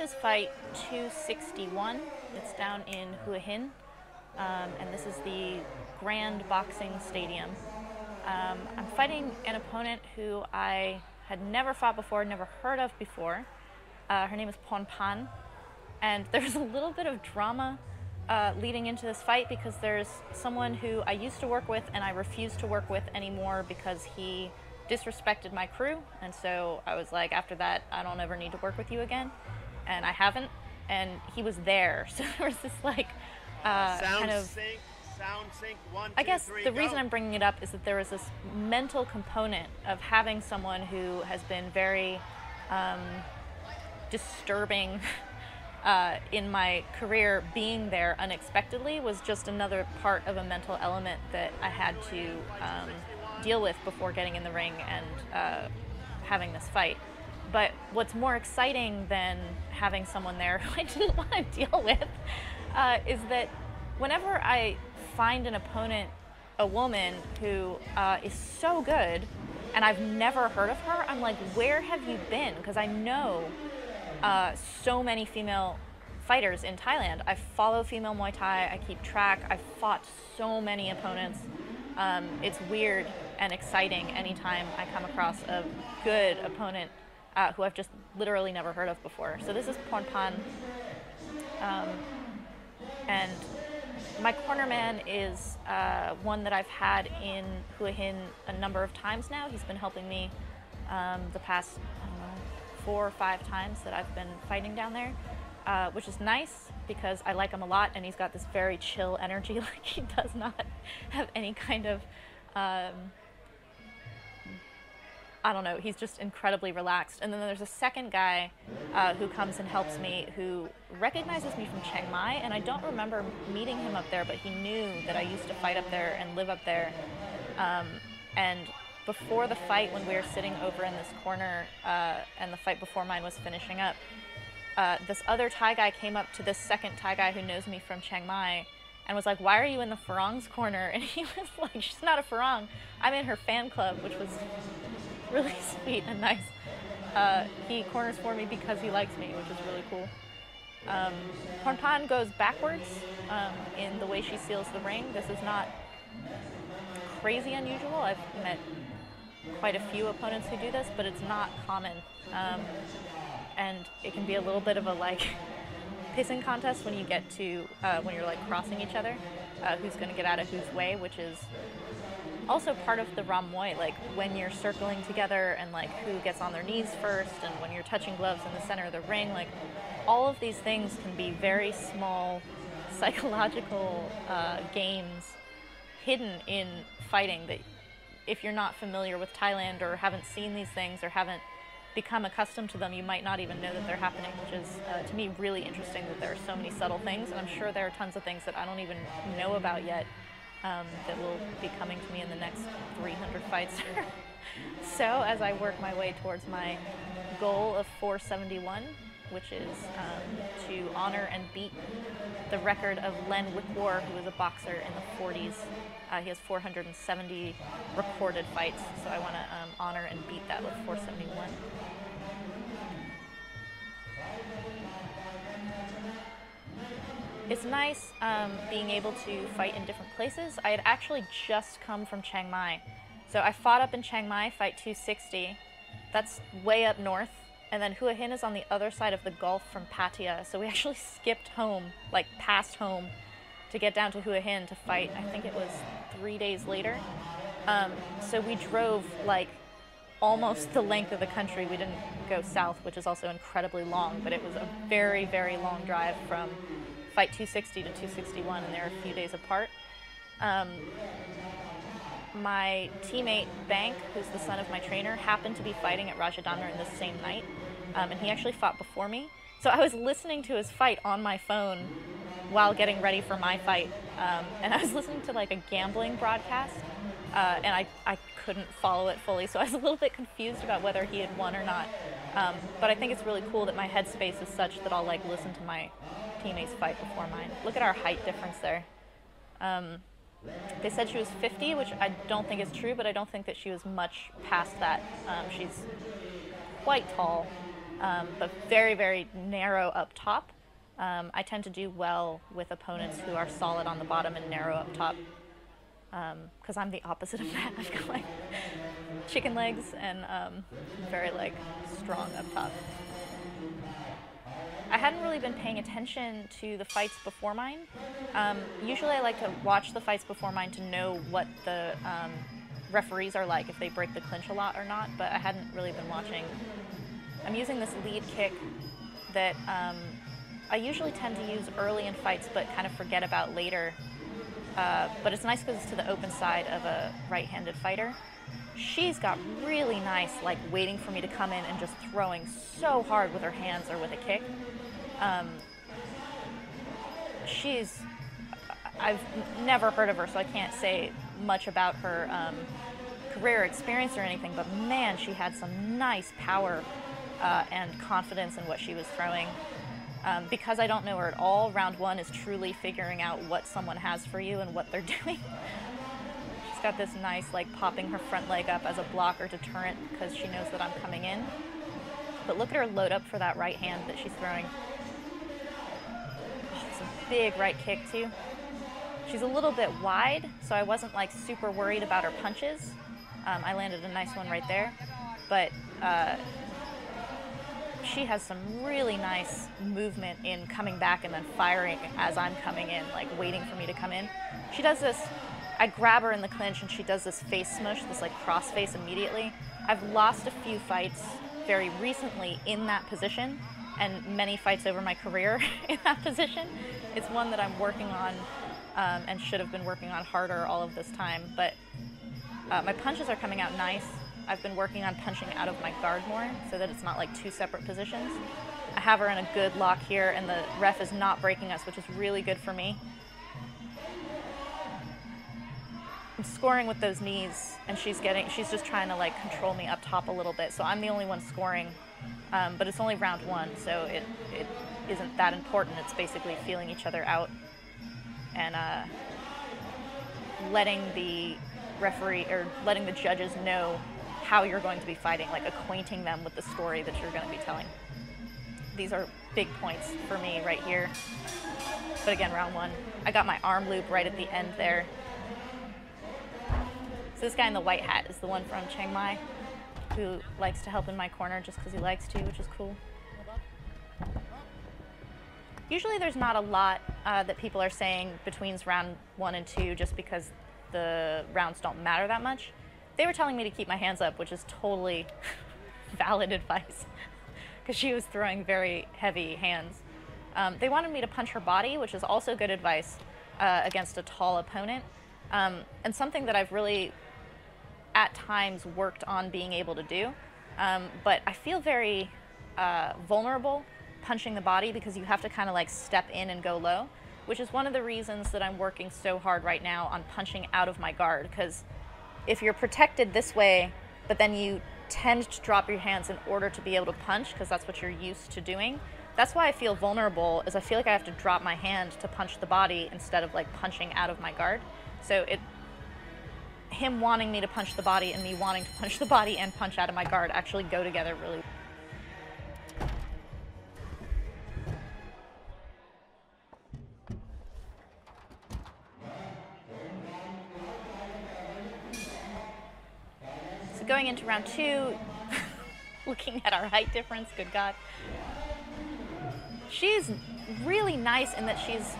is fight 261. It's down in Hua Hin, and this is the Grand Boxing Stadium. I'm fighting an opponent who I had never fought before, never heard of before. Her name is Pornphan, and there's a little bit of drama leading into this fight because there's someone who I used to work with and I refuse to work with anymore because he disrespected my crew, and so I was like, after that, I don't ever need to work with you again, and I haven't. And he was there, so there was this like sound sync. One, I guess two, three, the go. Reason I'm bringing it up is that there was this mental component of having someone who has been very disturbing in my career being there unexpectedly was just another part of a mental element that I had to deal with before getting in the ring and having this fight. But what's more exciting than having someone there who I didn't want to deal with is that whenever I find an opponent, a woman who is so good and I've never heard of her, I'm like, where have you been? Because I know so many female fighters in Thailand. I follow female Muay Thai, I keep track, I've fought so many opponents. It's weird and exciting anytime I come across a good opponent who I've just literally never heard of before. So this is Pornphan, and my cornerman is one that I've had in Hua Hin a number of times now. He's been helping me the past, I don't know, 4 or 5 times that I've been fighting down there, which is nice because I like him a lot, and he's got this very chill energy. Like, he does not have any kind of, I don't know, he's just incredibly relaxed. And then there's a second guy who comes and helps me, who recognizes me from Chiang Mai, and I don't remember meeting him up there, but he knew that I used to fight up there and live up there. And before the fight, when we were sitting over in this corner and the fight before mine was finishing up, this other Thai guy came up to this second Thai guy who knows me from Chiang Mai and was like, why are you in the Farong's corner? And he was like, she's not a Farong, I'm in her fan club, which was really sweet and nice. He corners for me because he likes me, which is really cool. Pornphan goes backwards in the way she seals the ring. This is not crazy unusual. I've met quite a few opponents who do this, but it's not common. And it can be a little bit of a like pissing contest when you get to, when you're like crossing each other, who's gonna get out of whose way, which is also part of the ramoy, like when you're circling together and like who gets on their knees first, and when you're touching gloves in the center of the ring, like all of these things can be very small psychological games hidden in fighting that if you're not familiar with Thailand or haven't seen these things or haven't become accustomed to them, you might not even know that they're happening, which is to me really interesting that there are so many subtle things, and I'm sure there are tons of things that I don't even know about yet that will be coming to me in the next 300 fights. So as I work my way towards my goal of 471, which is to honor and beat the record of Len Wickwar, who was a boxer in the 40s. He has 470 recorded fights, so I want to honor and beat that with 471. It's nice being able to fight in different places. I had actually just come from Chiang Mai. So I fought up in Chiang Mai, fight 260. That's way up north. And then Hua Hin is on the other side of the Gulf from Pattaya. So we actually skipped home, like past home, to get down to Hua Hin to fight. I think it was 3 days later. So we drove like almost the length of the country. We didn't go south, which is also incredibly long, but it was a very, very long drive from fight 260 to 261, and they're a few days apart. My teammate, Bank, who's the son of my trainer, happened to be fighting at Rajadamnern this same night, and he actually fought before me. So I was listening to his fight on my phone while getting ready for my fight, and I was listening to like a gambling broadcast, and I couldn't follow it fully, so I was a little bit confused about whether he had won or not. But I think it's really cool that my headspace is such that I'll like listen to my teammates fight before mine. Look at our height difference there. They said she was 50, which I don't think is true, but I don't think that she was much past that. She's quite tall, but very, very narrow up top. I tend to do well with opponents who are solid on the bottom and narrow up top, because I'm the opposite of that. I've got like chicken legs and very like strong up top. I hadn't really been paying attention to the fights before mine. Usually I like to watch the fights before mine to know what the referees are like, if they break the clinch a lot or not, but I hadn't really been watching. I'm using this lead kick that I usually tend to use early in fights but kind of forget about later. But it's nice because it's to the open side of a right-handed fighter. She's got really nice, like, waiting for me to come in and just throwing so hard with her hands or with a kick. I've never heard of her, so I can't say much about her career experience or anything, but man, she had some nice power and confidence in what she was throwing. Because I don't know her at all, round one is truly figuring out what someone has for you and what they're doing. She's got this nice, like, popping her front leg up as a block or deterrent because she knows that I'm coming in. But look at her load up for that right hand that she's throwing. Oh, it's a big right kick, too. She's a little bit wide, so I wasn't, like, super worried about her punches. I landed a nice one right there. But, she has some really nice movement in coming back and then firing as I'm coming in, like waiting for me to come in. She does this, I grab her in the clinch and she does this face smush, this like cross face immediately. I've lost a few fights very recently in that position, and many fights over my career in that position. It's one that I'm working on and should have been working on harder all of this time, but my punches are coming out nice. I've been working on punching out of my guard more so that it's not like two separate positions. I have her in a good lock here and the ref is not breaking us, which is really good for me. I'm scoring with those knees and she's just trying to like control me up top a little bit. So I'm the only one scoring, but it's only round one. So it isn't that important. It's basically feeling each other out and letting the referee or letting the judges know how you're going to be fighting, like acquainting them with the story that you're going to be telling. These are big points for me right here. But again, round one. I got my arm loop right at the end there. So this guy in the white hat is the one from Chiang Mai who likes to help in my corner just because he likes to, which is cool. Usually there's not a lot that people are saying between round one and two just because the rounds don't matter that much. They were telling me to keep my hands up, which is totally valid advice because she was throwing very heavy hands. They wanted me to punch her body, which is also good advice against a tall opponent. And something that I've really, at times, worked on being able to do. But I feel very vulnerable punching the body because you have to kind of like step in and go low, which is one of the reasons that I'm working so hard right now on punching out of my guard, because if you're protected this way, but then you tend to drop your hands in order to be able to punch, because that's what you're used to doing. That's why I feel vulnerable, is I feel like I have to drop my hand to punch the body instead of like punching out of my guard. So him wanting me to punch the body and me wanting to punch the body and punch out of my guard actually go together really well. Going into round two, looking at our height difference, good God. She's really nice in that she's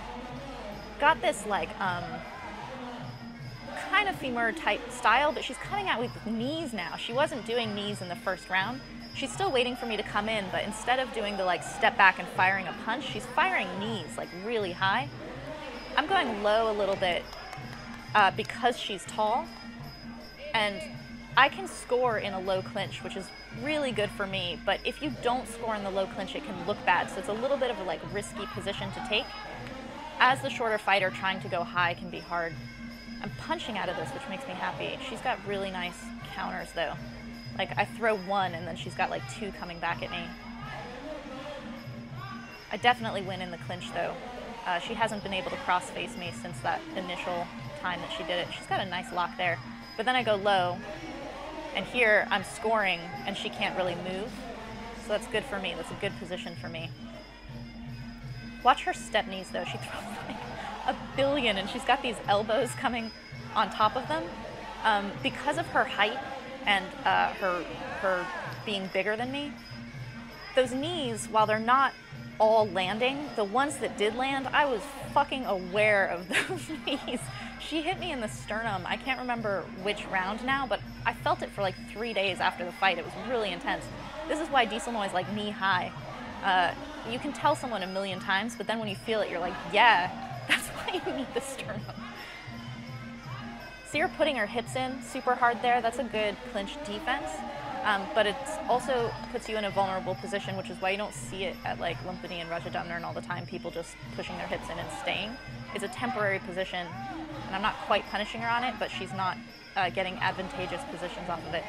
got this like kind of femur type style, but she's cutting out with knees now. She wasn't doing knees in the first round. She's still waiting for me to come in, but instead of doing the like step back and firing a punch, she's firing knees like really high. I'm going low a little bit because she's tall, and I can score in a low clinch, which is really good for me, but if you don't score in the low clinch, it can look bad, so it's a little bit of a like risky position to take. As the shorter fighter, trying to go high can be hard. I'm punching out of this, which makes me happy. She's got really nice counters, though. Like, I throw one, and then she's got like two coming back at me. I definitely win in the clinch, though. She hasn't been able to cross-face me since that initial time that she did it. She's got a nice lock there, but then I go low. And here I'm scoring and she can't really move. So that's good for me. That's a good position for me. Watch her step knees, though. She throws like a billion, and she's got these elbows coming on top of them. Because of her height and her being bigger than me, those knees, while they're not all landing, the ones that did land, I was fucking aware of those knees. She hit me in the sternum. I can't remember which round now, but I felt it for like 3 days after the fight. It was really intense. This is why Diesel Noise, like, knee high. You can tell someone a million times, but then when you feel it, you're like, yeah, that's why you need the sternum. So you're putting her hips in super hard there. That's a good clinch defense. But it also puts you in a vulnerable position, which is why you don't see it at like Lumpini and Rajadamnern all the time, people just pushing their hips in and staying. It's a temporary position, and I'm not quite punishing her on it, but she's not getting advantageous positions off of it.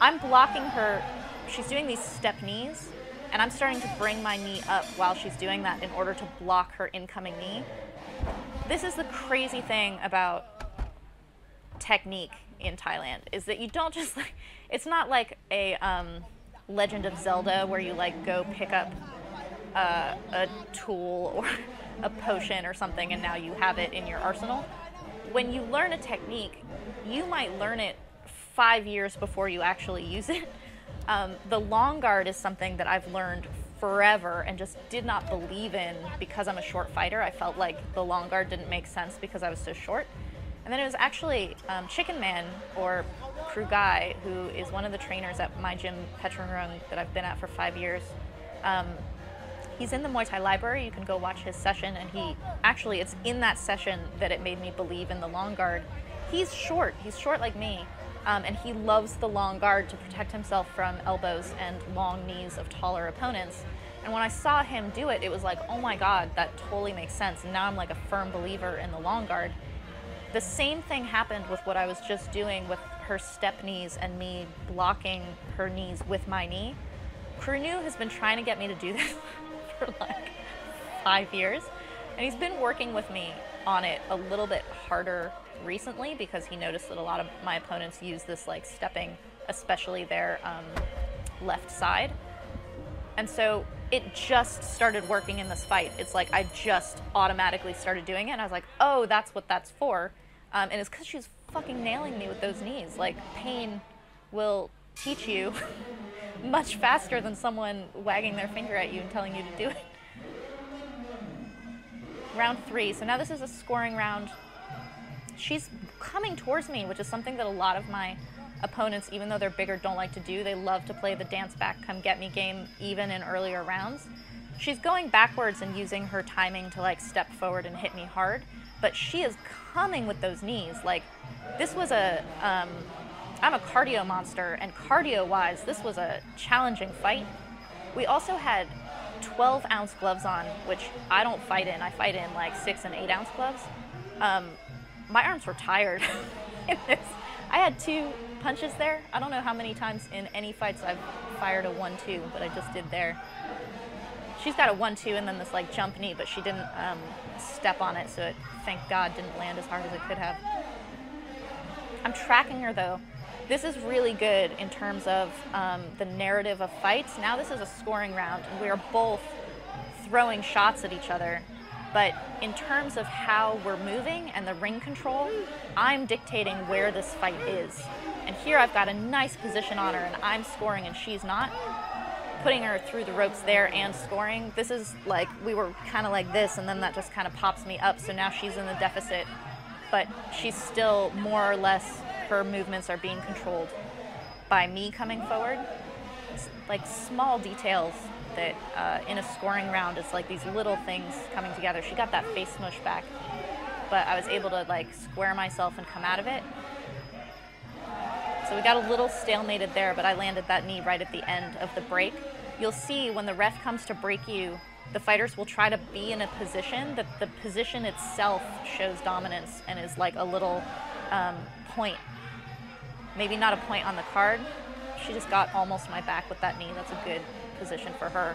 I'm blocking her. She's doing these step knees, and I'm starting to bring my knee up while she's doing that in order to block her incoming knee. This is the crazy thing about technique in Thailand, is that you don't just like, it's not like a Legend of Zelda where you like go pick up a tool or a potion or something and now you have it in your arsenal. When you learn a technique, you might learn it 5 years before you actually use it. The long guard is something that I've learned forever and just did not believe in because I'm a short fighter. I felt like the long guard didn't make sense because I was so short. And then it was actually Chicken Man, or Kru Gai, who is one of the trainers at my gym, Petchrungruang, that I've been at for 5 years. He's in the Muay Thai library. You can go watch his session, and he actually, it's in that session that it made me believe in the long guard. He's short like me, and he loves the long guard to protect himself from elbows and long knees of taller opponents. And when I saw him do it, it was like, oh my God, that totally makes sense. And now I'm like a firm believer in the long guard. The same thing happened with what I was just doing with her step knees and me blocking her knees with my knee. Kru Nu has been trying to get me to do this for like 5 years, and he's been working with me on it a little bit harder recently because he noticed that a lot of my opponents use this like stepping, especially their left side. And so it just started working in this fight. It's like I just automatically started doing it, and I was like, oh, that's what that's for. And it's because she's fucking nailing me with those knees. Like, pain will teach you much faster than someone wagging their finger at you and telling you to do it. Round 3. So now this is a scoring round. She's coming towards me, which is something that a lot of my opponents, even though they're bigger, don't like to do. They love to play the dance back, come get me game, even in earlier rounds. She's going backwards and using her timing to like step forward and hit me hard, but she is coming with those knees. Like, this was a, I'm a cardio monster, and cardio-wise, this was a challenging fight. We also had 12-ounce gloves on, which I don't fight in. I fight in like 6- and 8-ounce gloves. My arms were tired in this. I had 2 punches there. I don't know how many times in any fights I've fired a 1-2, but I just did there. She's got a 1-2 and then this like jump knee, but she didn't step on it, so it, thank God, didn't land as hard as it could have. I'm tracking her though. This is really good in terms of the narrative of fights. Now this is a scoring round, and we are both throwing shots at each other. But in terms of how we're moving and the ring control, I'm dictating where this fight is. And here I've got a nice position on her, and I'm scoring and she's not. Putting her through the ropes there and scoring. This is like, we were kind of like this, and then that just kind of pops me up. So now she's in the deficit, but she's still more or less, her movements are being controlled by me coming forward. It's like small details that in a scoring round, it's like these little things coming together. She got that face smush back, but I was able to like square myself and come out of it. So we got a little stalemated there, but I landed that knee right at the end of the break. You'll see when the ref comes to break you, the fighters will try to be in a position that the position itself shows dominance and is like a little point. Maybe not a point on the card. She just got almost my back with that knee. That's a good position for her.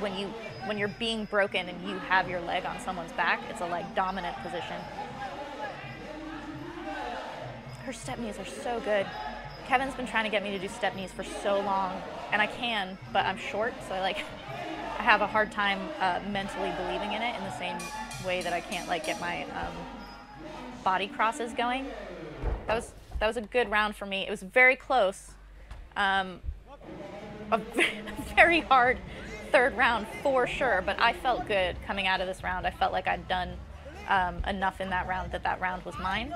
When you're being broken and you have your leg on someone's back, it's a like dominant position. Her step knees are so good. Kevin's been trying to get me to do step knees for so long, and I can, but I'm short, so I have a hard time mentally believing in it in the same way that I can't get my body crosses going. That was a good round for me. It was very close. A very hard third round for sure, but I felt good coming out of this round. I felt like I'd done enough in that round that round was mine.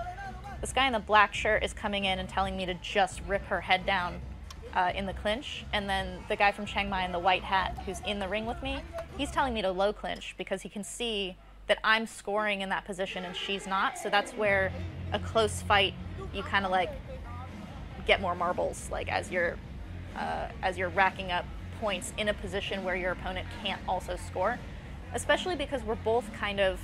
This guy in the black shirt is coming in and telling me to just rip her head down in the clinch, and then the guy from Chiang Mai in the white hat who's in the ring with me, he's telling me to low clinch because he can see that I'm scoring in that position and she's not, so that's where a close fight you kind of get more marbles as you're racking up points in a position where your opponent can't also score, especially because we're both kind of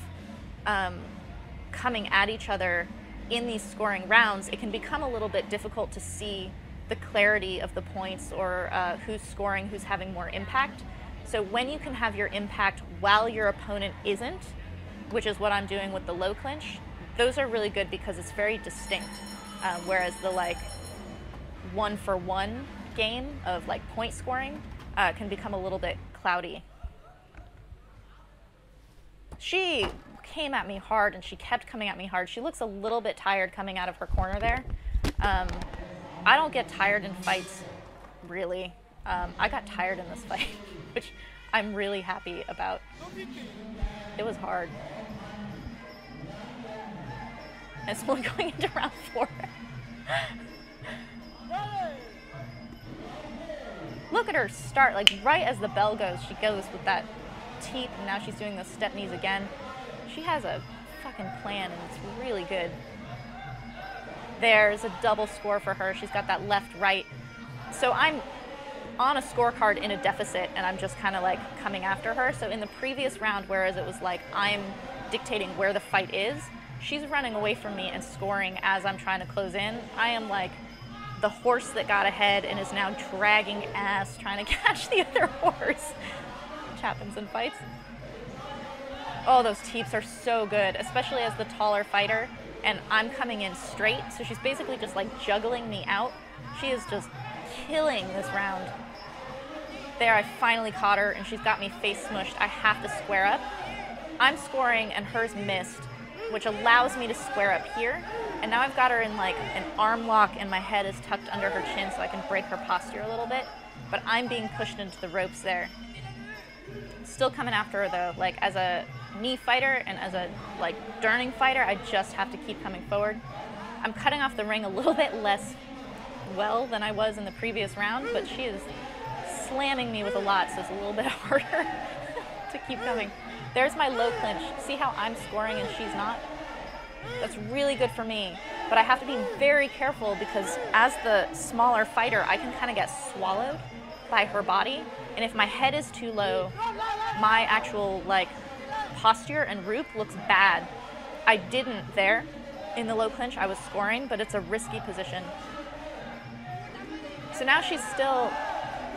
coming at each other in these scoring rounds. It can become a little bit difficult to see the clarity of the points or who's scoring, who's having more impact. So when you can have your impact while your opponent isn't, which is what I'm doing with the low clinch, those are really good because it's very distinct. Whereas the one-for-one game of point scoring can become a little bit cloudy. She came at me hard, and she kept coming at me hard. She looks a little bit tired coming out of her corner there. I don't get tired in fights, really. I got tired in this fight, which I'm really happy about. It was hard. And so we're going into round 4. Look at her start, right as the bell goes, she goes with that teep, and now she's doing those step knees again. She has a fucking plan, and it's really good. There's a double score for her. She's got that left, right. So I'm on a scorecard in a deficit, and I'm just kind of coming after her. So in the previous round, whereas it was I'm dictating where the fight is, she's running away from me and scoring as I'm trying to close in. I am the horse that got ahead and is now dragging ass trying to catch the other horse, which happens in fights. Oh, those teeps are so good, especially as the taller fighter, and I'm coming in straight, so she's basically just juggling me out. She is just killing this round. There, I finally caught her, and she's got me face smushed. I have to square up. I'm scoring, and hers missed, which allows me to square up here, and now I've got her in an arm lock, and my head is tucked under her chin so I can break her posture a little bit, but I'm being pushed into the ropes there. Still coming after her, though. As a knee fighter and as a derning fighter, I just have to keep coming forward. I'm cutting off the ring a little bit less well than I was in the previous round, but she is slamming me with a lot, so it's a little bit harder to keep coming. There's my low clinch. See how I'm scoring and she's not? That's really good for me, but I have to be very careful because as the smaller fighter, I can kind of get swallowed by her body, and if my head is too low, my actual posture and roop looks bad. I didn't there. In the low clinch, I was scoring, but it's a risky position. So now she's still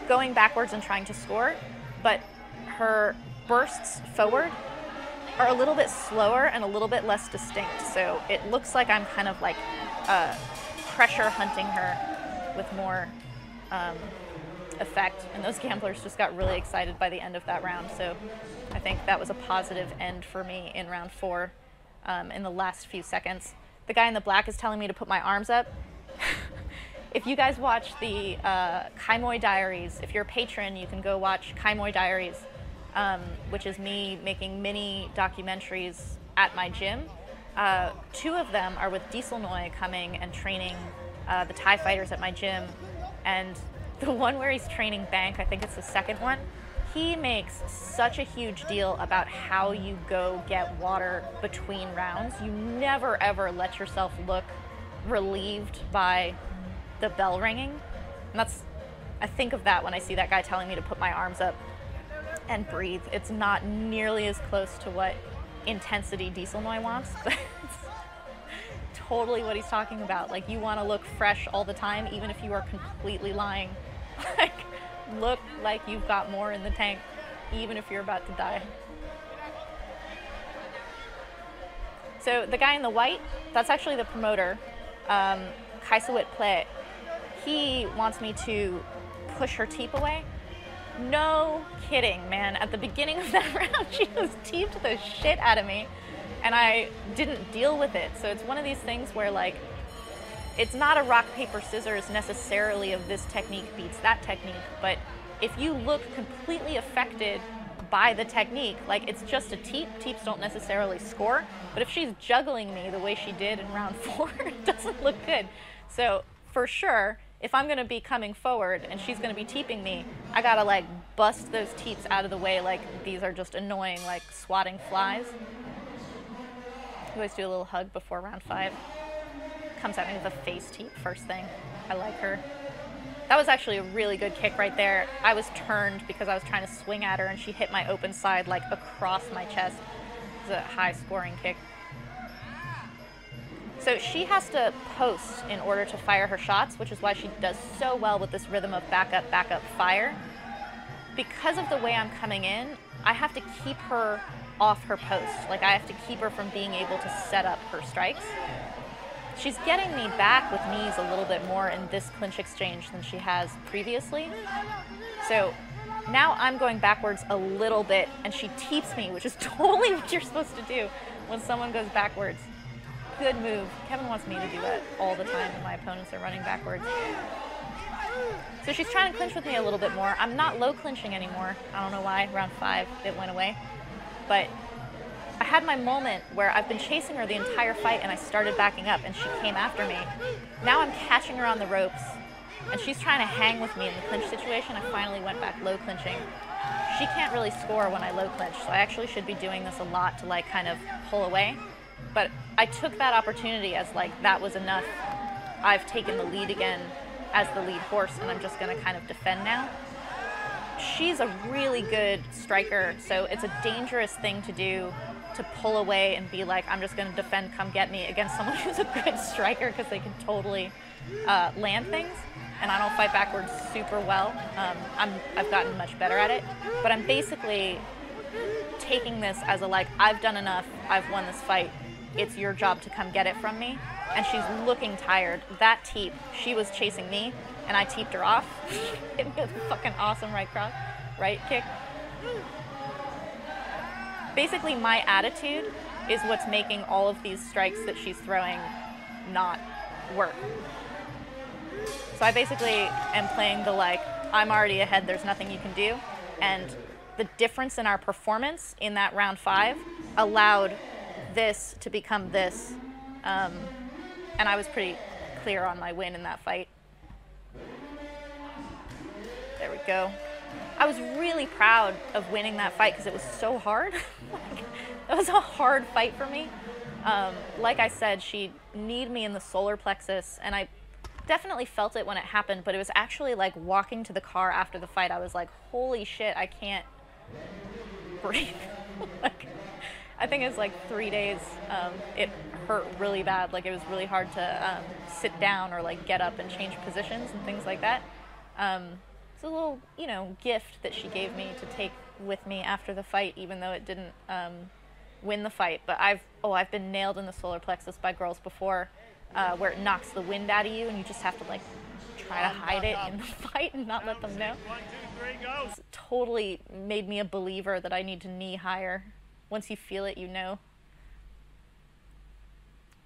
going backwards and trying to score, but her bursts forward are a little bit slower and a little bit less distinct. So it looks like I'm kind of pressure hunting her with more effect. And those gamblers just got really excited by the end of that round. So I think that was a positive end for me in round 4 in the last few seconds. The guy in the black is telling me to put my arms up. If you guys watch the Kai Moi Diaries, if you're a patron, you can go watch Kai Moi Diaries, which is me making mini documentaries at my gym. 2 of them are with Diesel Noi coming and training the Thai fighters at my gym. And the one where he's training Bank, I think it's the 2nd one, he makes such a huge deal about how you go get water between rounds. You never ever let yourself look relieved by the bell ringing. And I think of that when I see that guy telling me to put my arms up and breathe. It's not nearly as close to what intensity Diesel Noi wants, but it's totally what he's talking about. You want to look fresh all the time, even if you are completely lying. Look like you've got more in the tank, even if you're about to die. So the guy in the white, that's actually the promoter, Kaisawit Plate. he wants me to push her teeth away. No kidding, man. At the beginning of that round, she just teeped the shit out of me, and I didn't deal with it. So it's one of these things where, like, it's not a rock, paper, scissors necessarily of this technique beats that technique, but if you look completely affected by the technique, like, it's just a teep. Teeps don't necessarily score, but if she's juggling me the way she did in round four, it doesn't look good. So for sure, if I'm gonna be coming forward and she's gonna be teeping me, I gotta, like, bust those teeps out of the way. Like, these are just annoying, like, swatting flies. I always do a little hug before round five. Comes at me with a face teep first thing. I like her. That was actually a really good kick right there. I was turned because I was trying to swing at her and she hit my open side, like, across my chest. It was a high scoring kick. So she has to post in order to fire her shots, which is why she does so well with this rhythm of back up, fire. Because of the way I'm coming in, I have to keep her off her post. Like, I have to keep her from being able to set up her strikes. She's getting me back with knees a little bit more in this clinch exchange than she has previously. So now I'm going backwards a little bit, and she teeps me, which is totally what you're supposed to do when someone goes backwards. Good move. Kevin wants me to do that all the time when my opponents are running backwards. So she's trying to clinch with me a little bit more. I'm not low clinching anymore. I don't know why. Round five, it went away. But I had my moment where I've been chasing her the entire fight and I started backing up and she came after me. Now I'm catching her on the ropes and she's trying to hang with me in the clinch situation. I finally went back low clinching. She can't really score when I low clinch, so I actually should be doing this a lot to, like, kind of pull away. But I took that opportunity as, like, that was enough. I've taken the lead again as the lead horse and I'm just gonna kind of defend now. She's a really good striker, so it's a dangerous thing to do, to pull away and be like, I'm just gonna defend, come get me, against someone who's a good striker, because they can totally land things. And I don't fight backwards super well. I've gotten much better at it, but I'm basically taking this as a, like, I've done enough, I've won this fight, it's your job to come get it from me. And she's looking tired. That teep, she was chasing me and I teeped her off. It was a fucking awesome right cross, right kick. Basically, my attitude is what's making all of these strikes that she's throwing not work. So I basically am playing the, like, I'm already ahead, there's nothing you can do. And the difference in our performance in that round five allowed this to become this. And I was pretty clear on my win in that fight. There we go. I was really proud of winning that fight because it was so hard. Like, it was a hard fight for me. Like I said, she kneed me in the solar plexus, and I definitely felt it when it happened, but it was actually, like, walking to the car after the fight, I was like, holy shit, I can't breathe. Like, I think it was like 3 days. It hurt really bad. Like, it was really hard to sit down or, like, get up and change positions and things like that. It's a little, you know, gift that she gave me to take with me after the fight, even though it didn't win the fight. But I've been nailed in the solar plexus by girls before, where it knocks the wind out of you and you just have to, like, try to hide it in the fight and not let them know. It's totally made me a believer that I need to knee higher. Once you feel it, you know.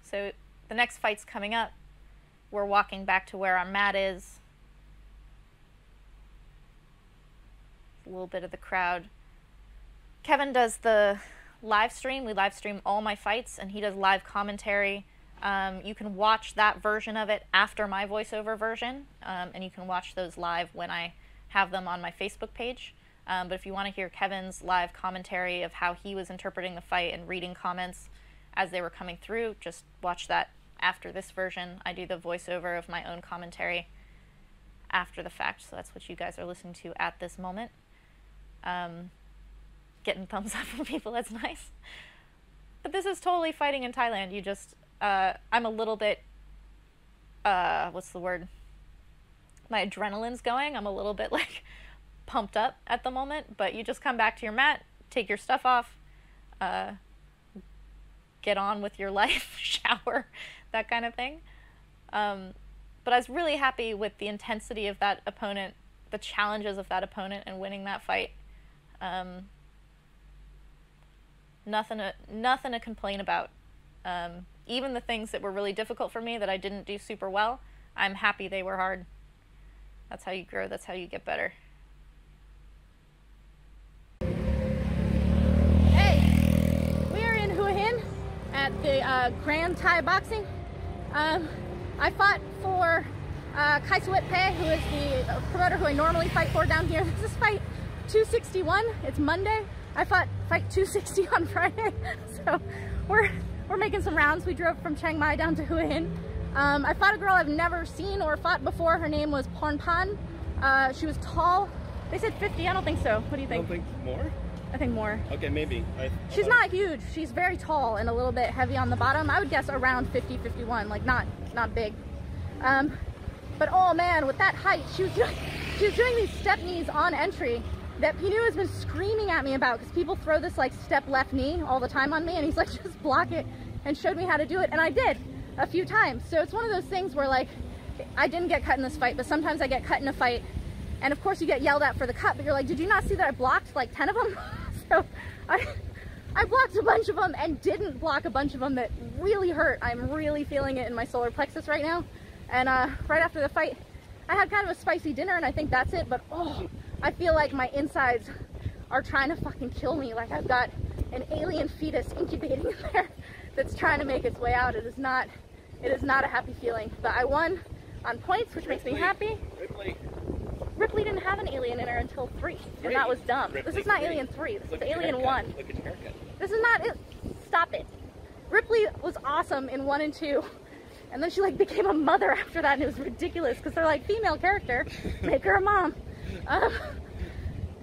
So the next fight's coming up. We're walking back to where our mat is. A little bit of the crowd. Kevin does the live stream. We live stream all my fights, and he does live commentary. You can watch that version of it after my voiceover version, and you can watch those live when I have them on my Facebook page. But if you want to hear Kevin's live commentary of how he was interpreting the fight and reading comments as they were coming through, just watch that after this version. I do the voiceover of my own commentary after the fact, so that's what you guys are listening to at this moment. Getting thumbs up from people, that's nice. But this is totally fighting in Thailand. You just, I'm a little bit, what's the word? My adrenaline's going. I'm a little bit, like, pumped up at the moment, but you just come back to your mat, take your stuff off, get on with your life, shower, that kind of thing. But I was really happy with the intensity of that opponent, the challenges of that opponent, and winning that fight. Nothing to complain about. Even the things that were really difficult for me that I didn't do super well, I'm happy they were hard. That's how you grow. That's how you get better. Hey, we are in Hua Hin at the Grand Thai Boxing. I fought for Kaisawit Plate, who is the promoter who I normally fight for down here. This is fight 261. It's Monday. I fought fight 260 on Friday, so we're making some rounds. We drove from Chiang Mai down to Hua Hin. I fought a girl I've never seen or fought before. Her name was Pornphan. She was tall. They said 50. I don't think so. What do you think? I don't think more. I think more. Okay, maybe. She's not huge. She's very tall and a little bit heavy on the bottom. I would guess around 50, 51, like not big. But oh man, with that height, she was doing these step knees on entry that Pinu has been screaming at me about, because people throw this like step left knee all the time on me, and he's like, just block it, and showed me how to do it, and I did a few times. So it's one of those things where like, I didn't get cut in this fight, but sometimes I get cut in a fight, and of course you get yelled at for the cut, but you're like, did you not see that I blocked like 10 of them? So I blocked a bunch of them and didn't block a bunch of them that really hurt. I'm really feeling it in my solar plexus right now. And right after the fight, I had kind of a spicy dinner, and I think that's it, but oh, I feel like my insides are trying to fucking kill me. Like I've got an alien fetus incubating in there that's trying to make its way out. It is not a happy feeling, but I won on points, which makes me happy. Ripley didn't have an alien in her until 3, and that was dumb. Ripley, this is not three. Alien 3, this is Alien 1. Look at your haircut. This is not it. Stop it. Ripley was awesome in 1 and 2, and then she like became a mother after that, and it was ridiculous, because they're like, female character, make her a mom.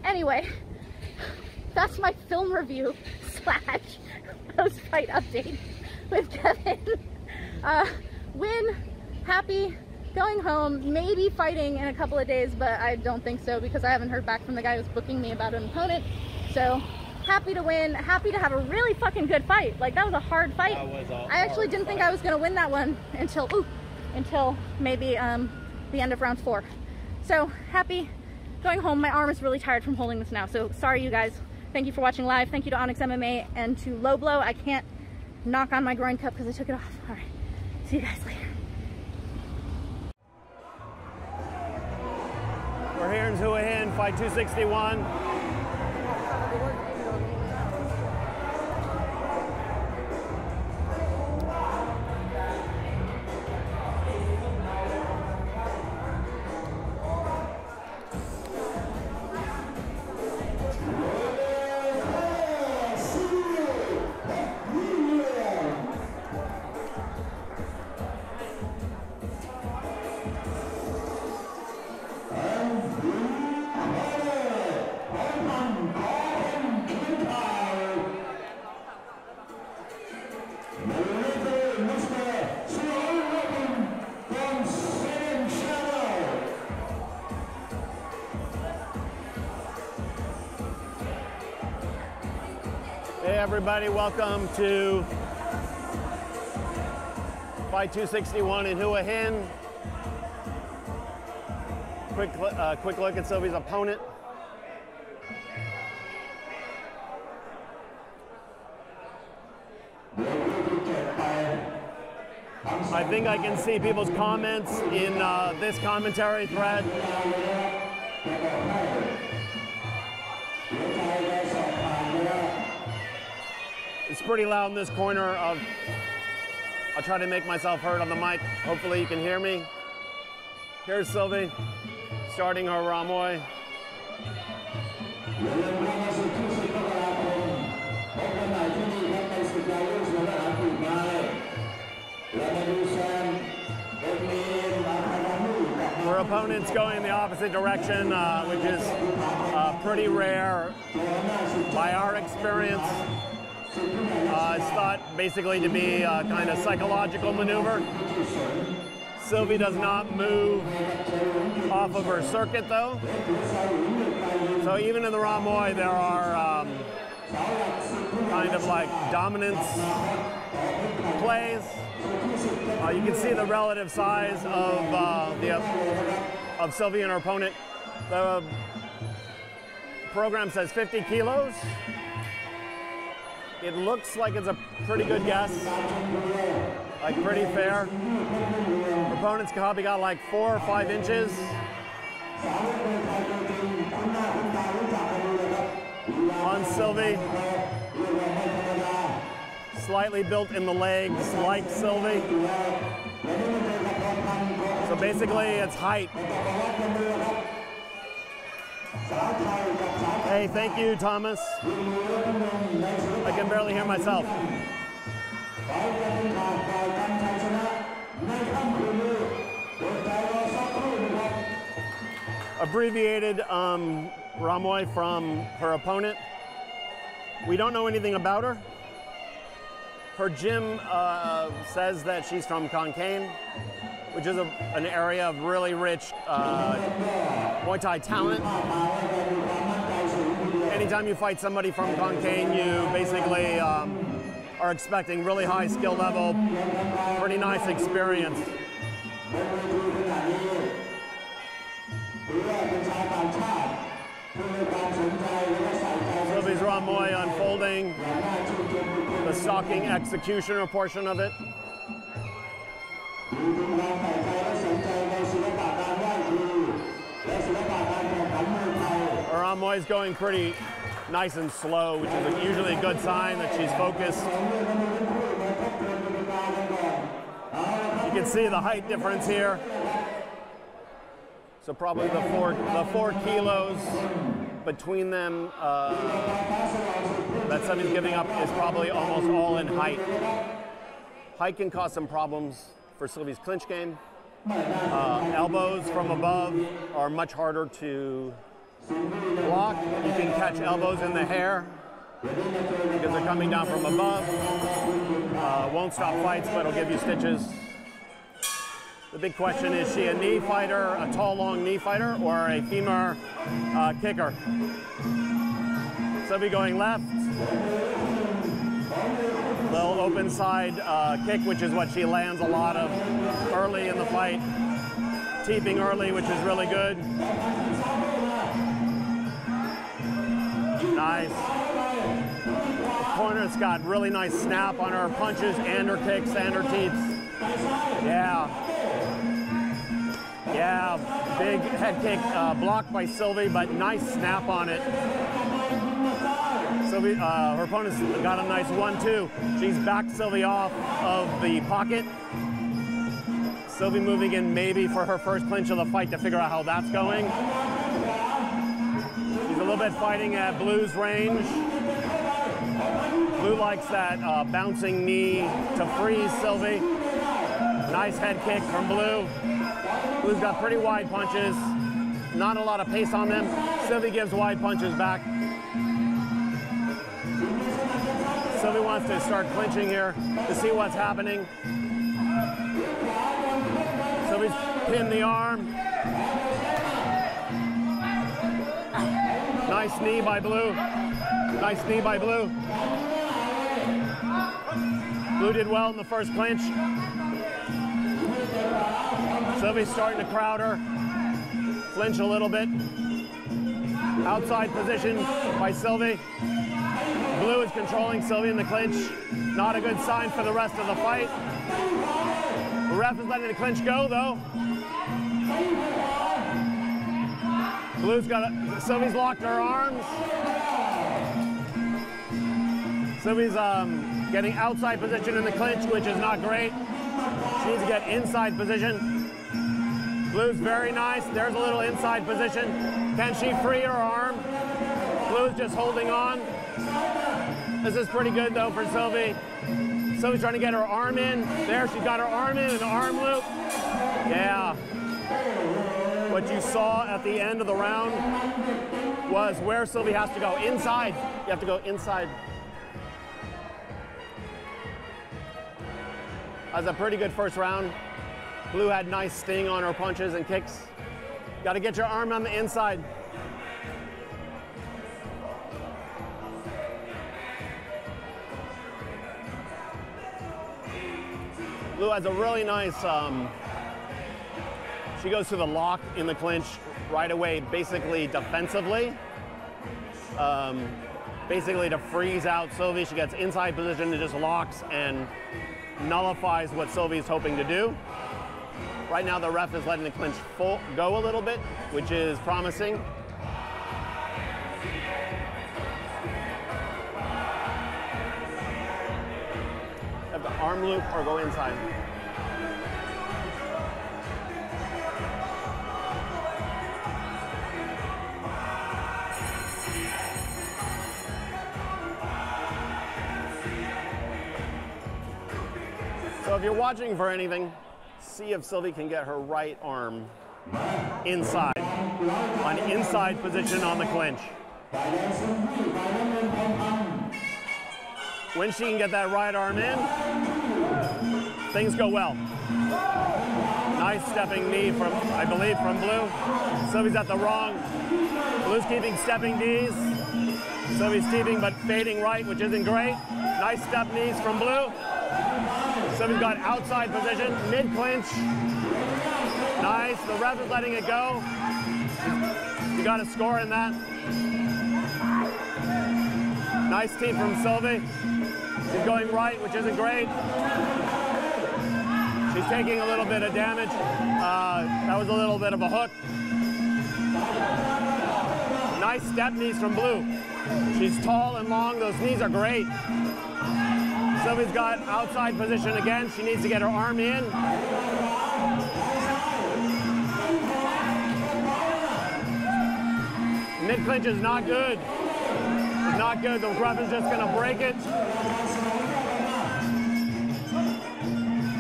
Anyway, that's my film review / post-fight update with Kevin. Win, happy, going home, maybe fighting in a couple of days, but I don't think so, because I haven't heard back from the guy who's booking me about an opponent. So happy to win, happy to have a really fucking good fight. Like that was a hard fight. I actually didn't think I was gonna win that one until maybe the end of round 4. So happy going home. My arm is really tired from holding this now, so sorry you guys. Thank you for watching live. Thank you to Onyx MMA and to Low Blow. I can't knock on my groin cup because I took it off. All right, see you guys later. We're here in Hua Hin, fight 261. Everybody, welcome to Fight 261 in Hua Hin. Quick look at Sylvie's opponent. I think I can see people's comments in this commentary thread. It's pretty loud in this corner of, I'll try to make myself heard on the mic. Hopefully you can hear me. Here's Sylvie, starting her Ramoy. Her opponent's going in the opposite direction, which is pretty rare by our experience. It's thought basically to be a kind of psychological maneuver. Sylvie does not move off of her circuit though. So even in the Ramoy there are kind of like dominance plays. You can see the relative size of Sylvia and her opponent. The program says 50 kilos. It looks like it's a pretty good guess, like pretty fair. Her opponent's probably got like 4 or 5 inches. On Sylvie. Slightly built in the legs, like Sylvie. So basically, it's height. Hey, thank you, Thomas. I can barely hear myself. Abbreviated Ramoy from her opponent. We don't know anything about her. Her gym says that she's from Kon Kaen, which is an area of really rich Muay Thai talent. Anytime you fight somebody from Kon Kaen, you basically are expecting really high skill level, pretty nice experience. Sylvie's Ramoy unfolding the stalking executioner portion of it. Ramoy's going pretty nice and slow, which is usually a good sign that she's focused. You can see the height difference here. So probably the four kilos between them that Sylvia's giving up is probably almost all in height. Height can cause some problems for Sylvia's clinch game. Elbows from above are much harder to block. You can catch elbows in the hair because they're coming down from above. Won't stop fights, but it'll give you stitches. The big question, is she a knee fighter, a tall, long knee fighter, or a femur kicker? Sylvie going left. Little open side kick, which is what she lands a lot of early in the fight. Teeping early, which is really good. Nice. The corner's got really nice snap on her punches and her kicks and her teeps. Yeah. Yeah, big head kick blocked by Sylvie, but nice snap on it. Sylvie, her opponent's got a nice 1-2. She's backed Sylvie off of the pocket. Sylvie moving in maybe for her first clinch of the fight to figure out how that's going. She's a little bit fighting at Blue's range. Blue likes that bouncing knee to freeze Sylvie. Nice head kick from Blue. Blue's got pretty wide punches. Not a lot of pace on them. Sylvie gives wide punches back. Sylvie wants to start clinching here to see what's happening. Sylvie's pinned the arm. Nice knee by Blue. Nice knee by Blue. Blue did well in the first clinch. Sylvie's starting to crowd her, flinch a little bit. Outside position by Sylvie. Blue is controlling Sylvie in the clinch. Not a good sign for the rest of the fight. The ref is letting the clinch go, though. Sylvie's locked her arms. Sylvie's getting outside position in the clinch, which is not great. She needs to get inside position. Blue's very nice. There's a little inside position. Can she free her arm? Blue's just holding on. This is pretty good, though, for Sylvie. Sylvie's trying to get her arm in. There, she got her arm in an arm loop. Yeah. What you saw at the end of the round was where Sylvie has to go. Inside. You have to go inside. That was a pretty good first round. Blue had nice sting on her punches and kicks. Got to get your arm on the inside. Lou has a really nice, she goes to the lock in the clinch right away, basically defensively. Basically to freeze out Sylvie. She gets inside position and just locks and nullifies what Sylvie's hoping to do. Right now the ref is letting the clinch go a little bit, which is promising. Have the arm loop or go inside. So if you're watching for anything, see if Sylvie can get her right arm inside, an inside position on the clinch. When she can get that right arm in, things go well. Nice stepping knee from, I believe, from Blue. Sylvie's at the wrong. Blue's keeping stepping knees. Sylvie's keeping but fading right, which isn't great. Nice step knees from Blue. Sylvie's got outside position, mid-clinch. Nice, the ref is letting it go. You got a score in that. Nice team from Sylvie. She's going right, which isn't great. She's taking a little bit of damage. That was a little bit of a hook. Nice step knees from Blue. She's tall and long, those knees are great. Sylvie's got outside position again. She needs to get her arm in. Mid-clinch is not good. It's not good. The ref is just going to break it.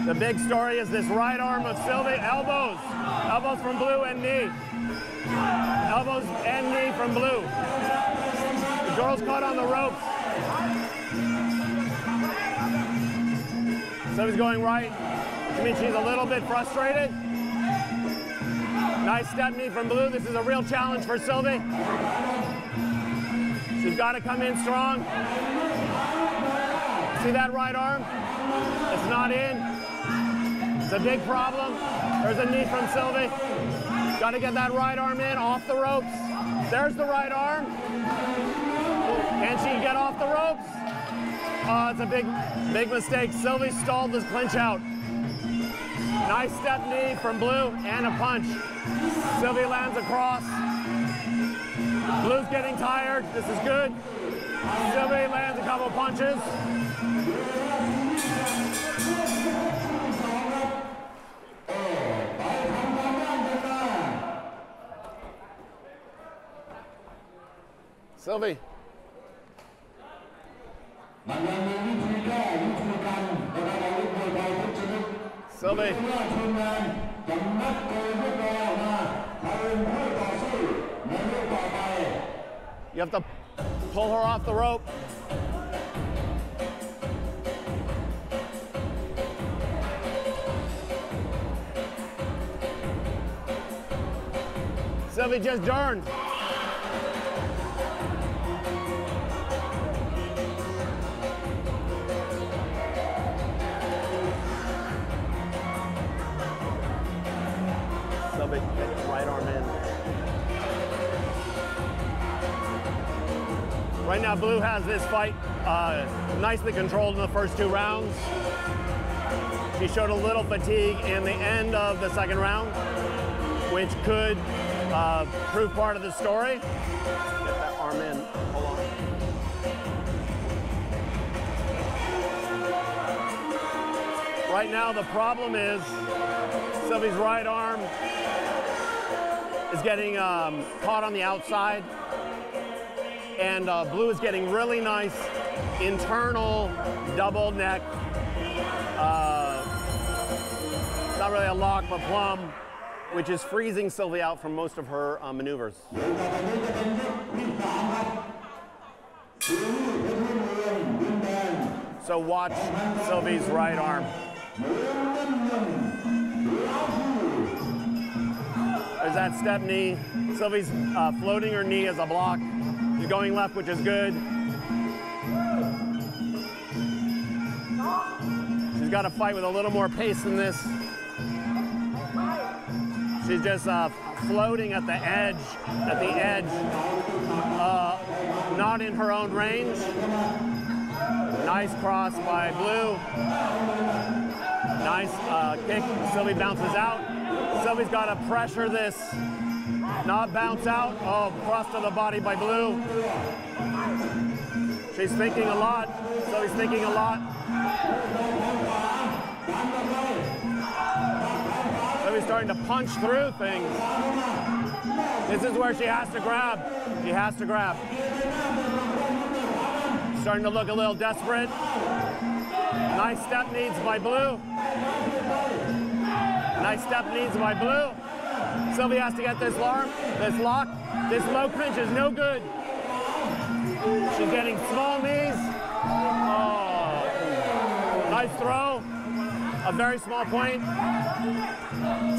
The big story is this right arm of Sylvie. Elbows. Elbows from Blue and knee. Elbows and knee from Blue. The girl's caught on the ropes. Sylvie's going right, which means she's a little bit frustrated. Nice step knee from Blue. This is a real challenge for Sylvie. She's got to come in strong. See that right arm? It's not in. It's a big problem. There's a knee from Sylvie. Got to get that right arm in, off the ropes. There's the right arm. Can she get off the ropes? It's a big mistake. Sylvie stalled this clinch out. Nice step knee from Blue and a punch. Sylvie lands across. Blue's getting tired. This is good. Sylvie lands a couple punches. Sylvie. Sylvie. You have to pull her off the rope. Sylvie just turned. Right now, Blue has this fight nicely controlled in the first two rounds. She showed a little fatigue in the end of the second round, which could prove part of the story. Get that arm in. Hold on. Right now, the problem is Sylvie's right arm is getting caught on the outside. And Blue is getting really nice internal double neck. Not really a lock, but plum, which is freezing Sylvie out from most of her maneuvers. So watch Sylvie's right arm. There's that step knee. Sylvie's floating her knee as a block. She's going left, which is good. She's She's got to fight with a little more pace than this. She's just floating at the edge, not in her own range. Nice cross by Blue. Nice kick. Sylvie bounces out. Sylvie's got to pressure this, not bounce out. Oh, cross to the body by Blue. She's thinking a lot. Sylvie's thinking a lot. Sylvie's starting to punch through things. This is where she has to grab. She has to grab. Starting to look a little desperate. Nice step needs by Blue. Nice step needs by Blue. Sylvie has to get this arm, this lock. This low pinch is no good. She's getting small knees. Oh, nice throw. A very small point.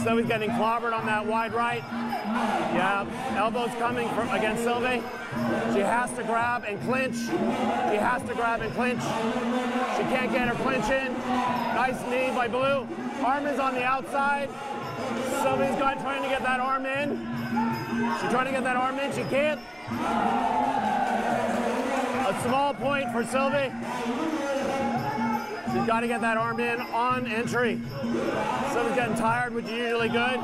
Sylvie's getting clobbered on that wide right. Yeah, elbows coming from against Sylvie. She has to grab and clinch. She has to grab and clinch. She can't get her clinch in. Nice knee by Blue. Arm is on the outside. Sylvie's trying to get that arm in. She's trying to get that arm in. She can't. A small point for Sylvie. She's got to get that arm in on entry. Sylvie's getting tired, which is usually good.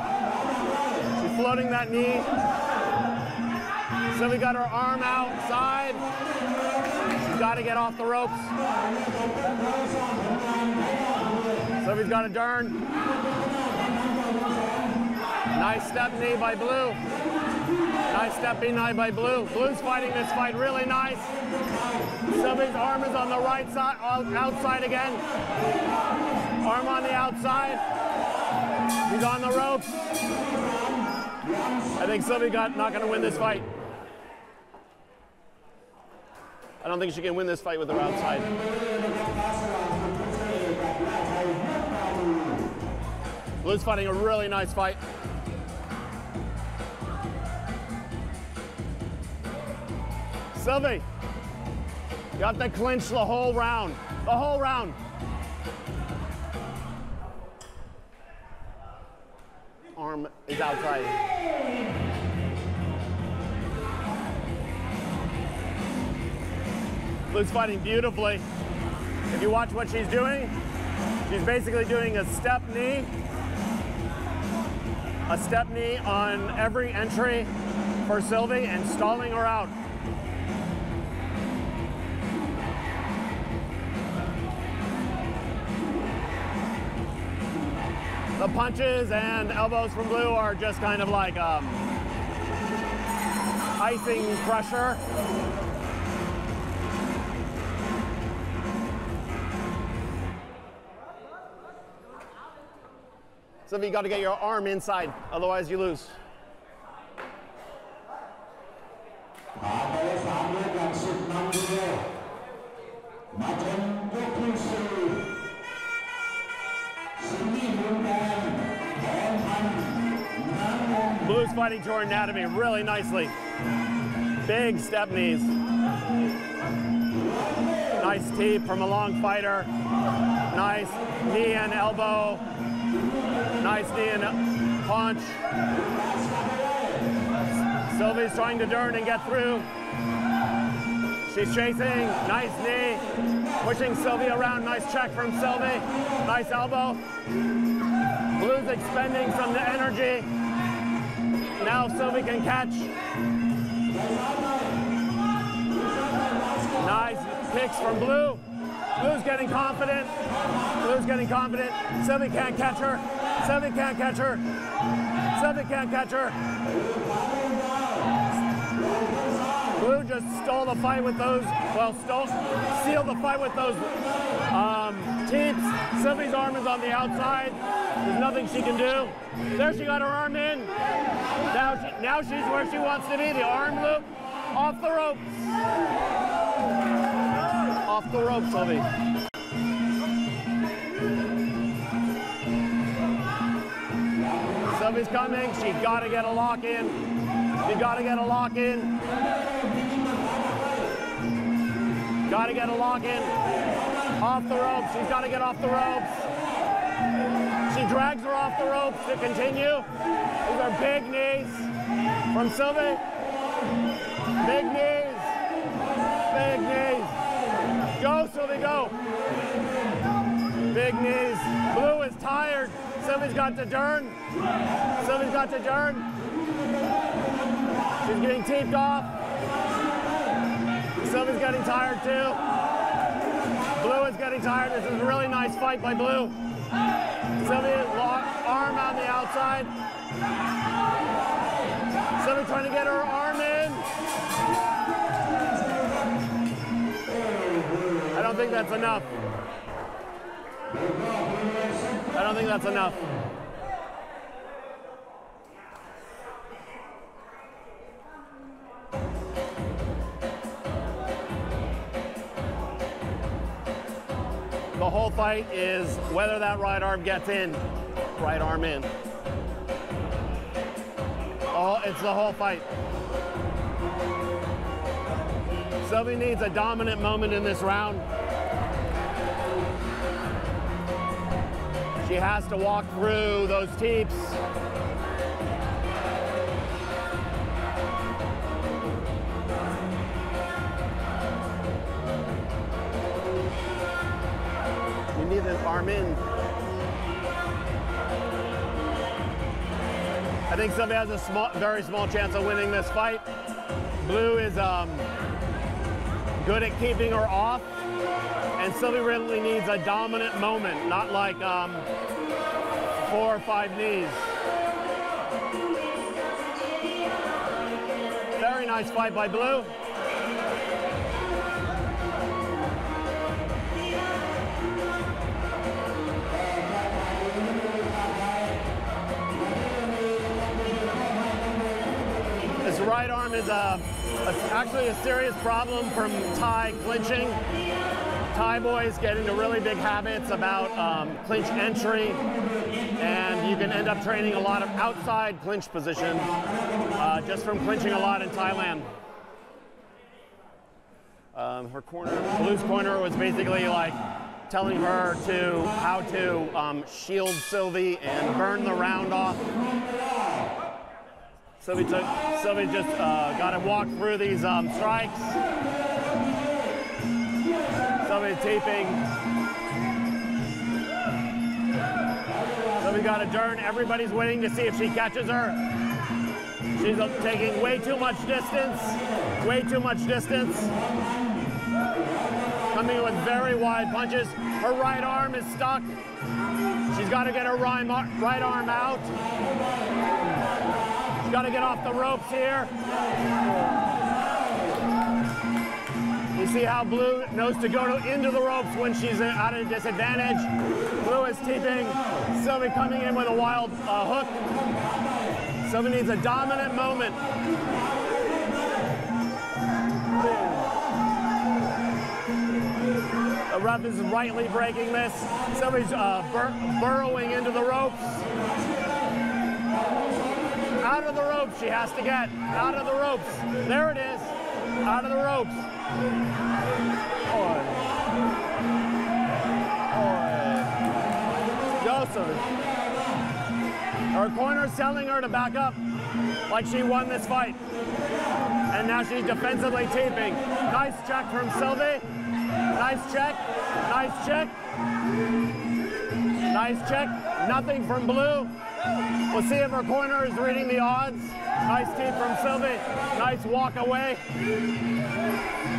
She's floating that knee. Sylvie got her arm outside. She's got to get off the ropes. Sylvie's got to turn. Nice step knee by Blue. Nice step knee by Blue. Blue's fighting this fight really nice. Sylvie's arm is on the right side, outside again. Arm on the outside. She's on the ropes. I think Sylvie not going to win this fight. I don't think she can win this fight with her outside. Blue's fighting a really nice fight. Sylvie got the clinch the whole round. The whole round. Arm is outside. Blue's fighting beautifully. If you watch what she's doing, she's basically doing a step knee on every entry for Sylvie and stalling her out. The punches and elbows from Blue are just kind of like icing crusher. So you got to get your arm inside, otherwise you lose. Blue's fighting to her anatomy really nicely. Big step knees. Nice tee from a long fighter. Nice knee and elbow. Nice knee and punch. Sylvie's trying to turn and get through. She's chasing. Nice knee. Pushing Sylvie around. Nice check from Sylvie. Nice elbow. Blue's expending some of the energy. Now Sylvie can catch. Nice kicks from Blue. Blue's getting confident. Blue's getting confident. Sylvie can't catch her. Sylvie can't catch her. Sylvie can't catch her. Blue just stole the fight with those, sealed the fight with those teeps. Sylvie's arm is on the outside. There's nothing she can do. There she got her arm in. Now she's where she wants to be. The arm loop off the ropes. Off the rope, Sylvie. Sylvie's coming. She's got to get a lock in. She's got to get a lock in. Got to get a lock in. Off the ropes. She's got to get off the ropes. She drags her off the ropes to continue. These are big knees from Sylvie. Big knees. Big knees. Go, Sylvie, go. Big knees. Blue is tired. Sylvie's got to turn. Sylvie's got to turn. She's getting teeped off. Sylvie's getting tired too. Blue is getting tired. This is a really nice fight by Blue. Sylvie, arm on the outside. Sylvie trying to get her arm in. I don't think that's enough. I don't think that's enough. The whole fight is whether that right arm gets in. Right arm in. Oh, it's the whole fight. Sylvie needs a dominant moment in this round. She has to walk through those teeps. You need an arm in. I think Sylvie has a small, very small chance of winning this fight. Blue is good at keeping her off. And Sylvie really needs a dominant moment, not like 4 or 5 knees. Very nice fight by Blue. This right arm is actually a serious problem from Thai clinching. Thai boys get into really big habits about clinch entry, and you can end up training a lot of outside clinch position just from clinching a lot in Thailand. Her corner, Blue's corner, was basically like telling her to how to shield Sylvie and burn the round off. Sylvie just got to walk through these strikes. Sylvie taping. Sylvie got a turn. Everybody's waiting to see if she catches her. She's taking way too much distance. Way too much distance. Coming with very wide punches. Her right arm is stuck. She's got to get her right arm out. She's got to get off the ropes here. You see how Blue knows to go into the ropes when she's at a disadvantage. Blue is teeping. Sylvie coming in with a wild hook. Sylvie needs a dominant moment. The ref is rightly breaking this. Sylvie's burrowing into the ropes. Out of the ropes she has to get. Out of the ropes. There it is. Out of the ropes. Go, Sylvie. Her corner's telling her to back up like she won this fight. And now she's defensively teeping. Nice check from Sylvie. Nice check. Nice check. Nice check. Nothing from Blue. We'll see if her corner is reading the odds. Nice teep from Sylvie. Nice walk away.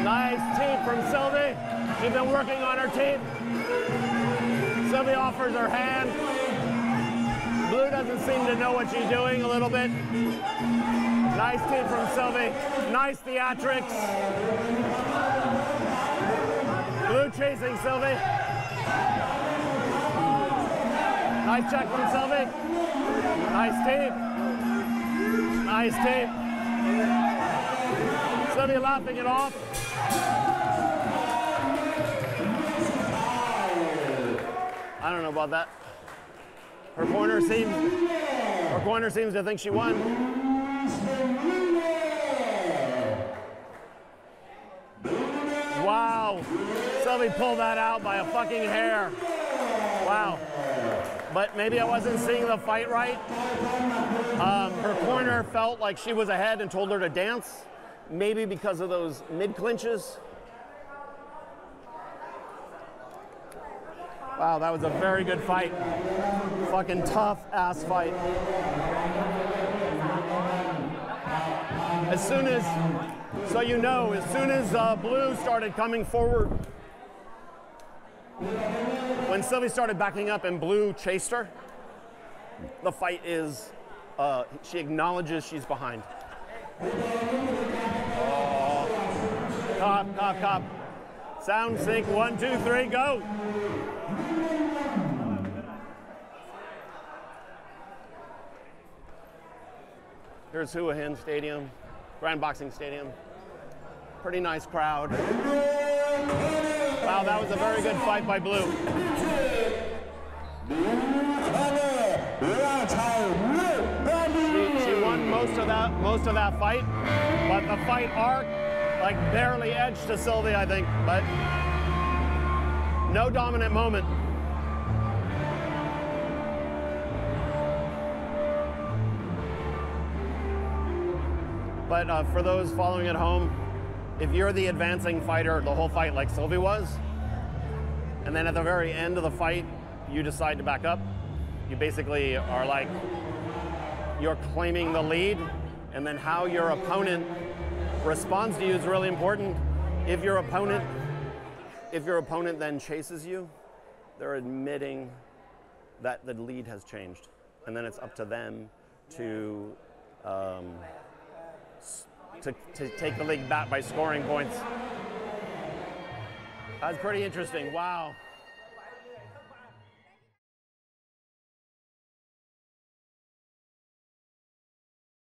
Nice teep from Sylvie. She's been working on her teep. Sylvie offers her hand. Blue doesn't seem to know what she's doing a little bit. Nice teep from Sylvie. Nice theatrics. Blue chasing Sylvie. Nice check from Sylvie. Nice teep. Nice teep. Sylvie laughing it off. I don't know about that. Her corner seems to think she won. Wow. only pull that out by a fucking hair. Wow. But maybe I wasn't seeing the fight right. Her corner felt like she was ahead and told her to dance, maybe because of those mid-clinches. Wow, that was a very good fight. Fucking tough-ass fight. As soon as, so you know, as soon as Blue started coming forward, when Sylvie started backing up and Blue chased her, the fight is, she acknowledges she's behind. Oh. Cop, cop, cop. Sound sync, 1, 2, 3, go. Here's Hua Hin Stadium, Grand Boxing Stadium. Pretty nice crowd. Wow, that was a very good fight by Blue. She won most of that fight, but the fight arc, like, barely edged to Sylvie, I think, but no dominant moment. But for those following at home, if you're the advancing fighter the whole fight like Sylvie was, and then at the very end of the fight, you decide to back up, you basically are like, you're claiming the lead, and then how your opponent responds to you is really important. If your opponent then chases you, they're admitting that the lead has changed, and then it's up to them to take the league back by scoring points. That's pretty interesting. Wow.